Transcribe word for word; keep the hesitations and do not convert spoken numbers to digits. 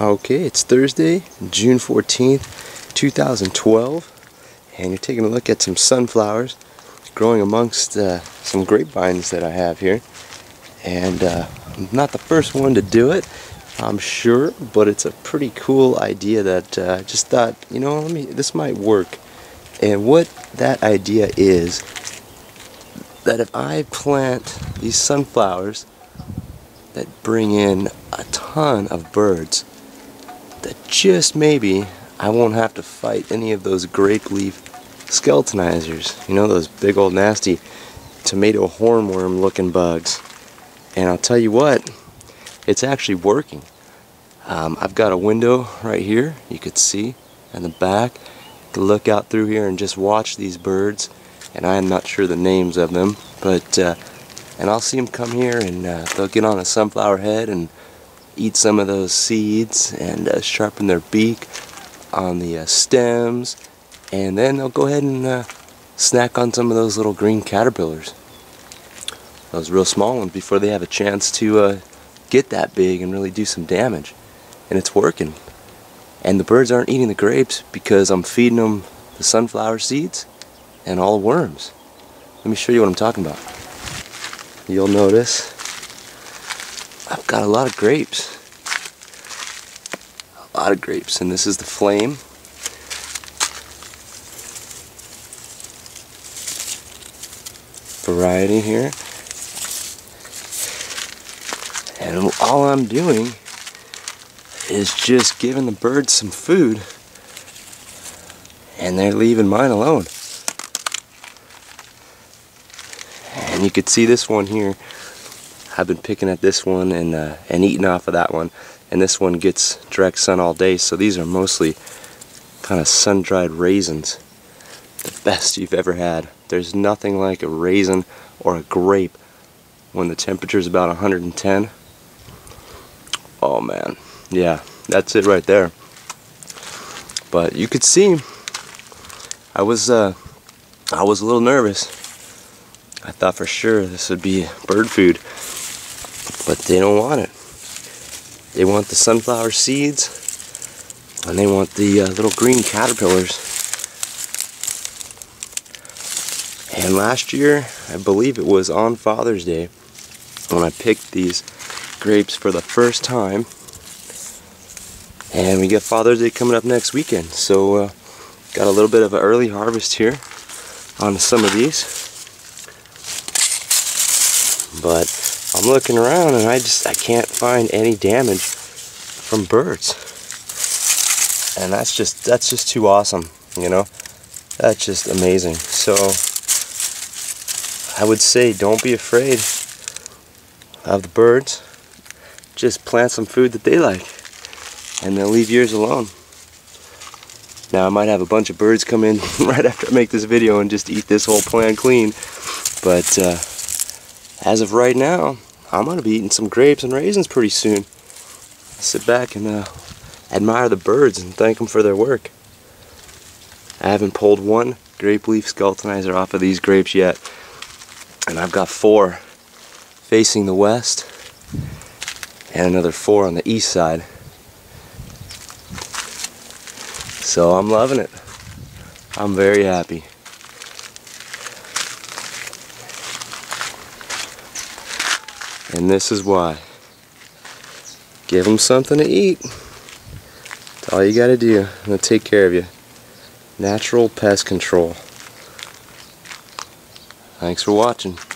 Okay, it's Thursday, June fourteenth, two thousand twelve, and you're taking a look at some sunflowers growing amongst uh, some grapevines that I have here. And uh, I'm not the first one to do it, I'm sure, but it's a pretty cool idea that uh, I just thought, you know, let me, this might work. And what that idea is, that if I plant these sunflowers that bring in a ton of birds, that just maybe I won't have to fight any of those grape leaf skeletonizers, you know, those big old nasty tomato hornworm looking bugs. And I'll tell you what, it's actually working. Um, I've got a window right here, you could see in the back, to look out through here and just watch these birds, and I'm not sure the names of them, but uh, and I'll see them come here and uh, they'll get on a sunflower head and eat some of those seeds and uh, sharpen their beak on the uh, stems, and then they'll go ahead and uh, snack on some of those little green caterpillars, those real small ones, before they have a chance to uh, get that big and really do some damage. And it's working, and the birds aren't eating the grapes because I'm feeding them the sunflower seeds and all the worms. Let me show you what I'm talking about. You'll notice I've got a lot of grapes. A lot of grapes, and this is the flame. Variety here. And all I'm doing is just giving the birds some food, and they're leaving mine alone. And you could see this one here, I've been picking at this one and uh, and eating off of that one, and this one gets direct sun all day, so these are mostly kind of sun-dried raisins, the best you've ever had. There's nothing like a raisin or a grape when the temperature is about one hundred and ten. Oh man, yeah, that's it right there. But you could see I was uh, I was a little nervous. I thought for sure this would be bird food, but they don't want it. They want the sunflower seeds, and they want the uh, little green caterpillars. And last year, I believe it was on Father's Day, when I picked these grapes for the first time. And we got Father's Day coming up next weekend, so uh, got a little bit of an early harvest here on some of these. But I'm looking around and I just I can't find any damage from birds, and that's just that's just too awesome, you know. That's just amazing. So I would say don't be afraid of the birds. Just plant some food that they like, and they'll leave yours alone. Now I might have a bunch of birds come in right after I make this video and just eat this whole plant clean, but. Uh, As of right now, I'm going to be eating some grapes and raisins pretty soon. I'll sit back and uh, admire the birds and thank them for their work. I haven't pulled one grape leaf skeletonizer off of these grapes yet. And I've got four facing the west and another four on the east side. So I'm loving it. I'm very happy. And this is why. Give them something to eat. That's all you gotta do. I'm gonna take care of you. Natural pest control. Thanks for watching.